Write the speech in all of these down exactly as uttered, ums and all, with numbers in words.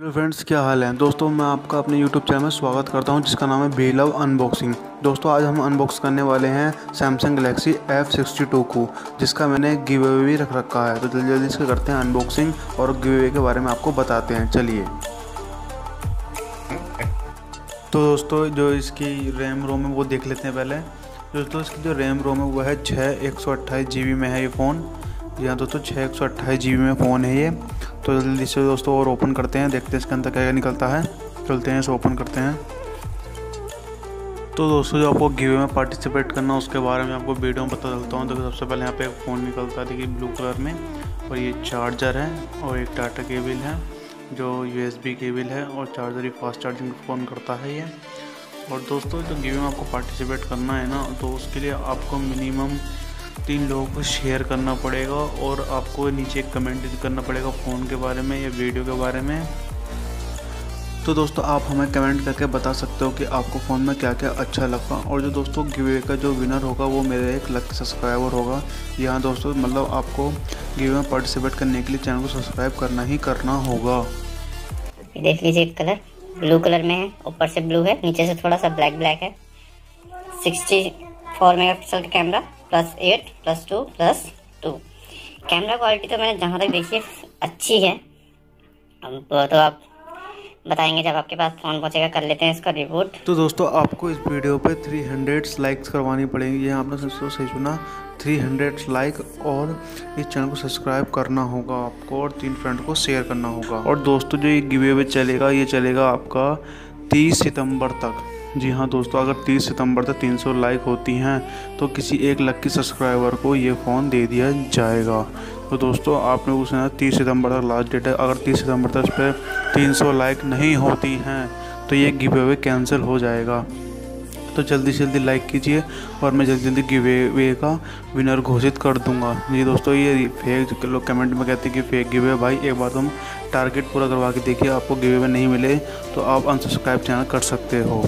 Hello friends, क्या हाल है दोस्तों। मैं आपका अपने यूट्यूब चैनल में स्वागत करता हूं जिसका नाम है बी लव अनबॉक्सिंग। दोस्तों आज हम अनबॉक्स करने वाले हैं Samsung Galaxy F sixty two को, जिसका मैंने गिव अवे भी रख रखा है। तो जल्दी जल्दी इसके करते हैं अनबॉक्सिंग और गिव अवे के बारे में आपको बताते हैं। चलिए, तो दोस्तों जो इसकी रैम रोम है वो देख लेते हैं पहले। दोस्तों इसकी जो रैम रोम है वो है छः एक सौ अट्ठाईस जी बी में है ये फ़ोन। जी हाँ दोस्तों, छः एक सौ अट्ठाईस जी बी में फ़ोन है ये। तो जल्दी से दोस्तों और ओपन करते हैं, देखते हैं इसके अंदर क्या क्या निकलता है। चलते हैं इसे ओपन करते हैं। तो दोस्तों जो आपको गिव अवे में पार्टिसिपेट करना है उसके बारे में आपको वीडियो में पता चलता हूँ। तो सबसे पहले यहाँ पे एक फ़ोन निकलता है, देखिए ब्लू कलर में, और ये चार्जर है और एक डाटा केबल है जो यूएसबी केबल है, और चार्जर ही फास्ट चार्जिंग फ़ोन करता है ये। और दोस्तों जो गिव अवे में आपको पार्टिसिपेट करना है ना, तो उसके लिए आपको मिनिमम तीन लोगों को शेयर करना पड़ेगा और आपको नीचे कमेंट करना पड़ेगा फ़ोन के बारे में या वीडियो के बारे में। तो दोस्तों आप हमें कमेंट करके बता सकते हो कि आपको फ़ोन में क्या क्या अच्छा लगा। और जो दोस्तों गिव अवे का जो विनर होगा वो मेरे एक लाख सब्सक्राइबर होगा। यहाँ दोस्तों मतलब आपको गिव अवे में पार्टिसिपेट करने के लिए चैनल को सब्सक्राइब करना ही करना होगा। देख लीजिए, कलर ब्लू कलर में है, ऊपर से ब्लू है, नीचे से थोड़ा सा ब्लैक ब्लैक है। सिक्सटी फोर मेगा पिक्सल का camera, plus eight plus two plus two camera quality तो मैंने जहाँ तक देखी अच्छी है। अब तो आप बताएंगे जब आपके पास फ़ोन पहुँचेगा। कर लेते हैं इसका रिपोर्ट। तो दोस्तों आपको इस वीडियो पे तीन सौ लाइक्स करवानी पड़ेंगी। ये आपने सबसे सही सुना, तीन सौ लाइक, और इस चैनल को सब्सक्राइब करना होगा आपको और तीन फ्रेंड को शेयर करना होगा। और दोस्तों जो ये गिव अवे चलेगा ये चलेगा आपका तीस सितंबर तक। जी हाँ दोस्तों, अगर तीस सितंबर तक तीन सौ लाइक होती हैं तो किसी एक लकी सब्सक्राइबर को ये फ़ोन दे दिया जाएगा। तो दोस्तों आपने पूछना तीस सितंबर तक लास्ट डेट है। अगर तीस सितंबर तक इस पर तीन सौ लाइक नहीं होती हैं तो ये गिव अवे कैंसिल हो जाएगा। तो जल्दी से जल्दी लाइक कीजिए और मैं जल्दी जल्दी गिव अवे का विनर घोषित कर दूंगा। जी दोस्तों, ये फेक लोग कमेंट में कहते हैं कि फेक गिव अवे। भाई एक बार तुम टारगेट पूरा करवा के देखिए, आपको गिव अवे नहीं मिले तो आप अनसब्सक्राइब चैनल कर सकते हो।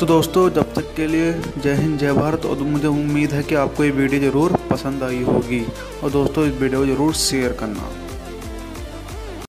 तो दोस्तों जब तक के लिए जय हिंद, जय भारत। और मुझे उम्मीद है कि आपको ये वीडियो ज़रूर पसंद आई होगी और दोस्तों इस वीडियो को ज़रूर शेयर करना।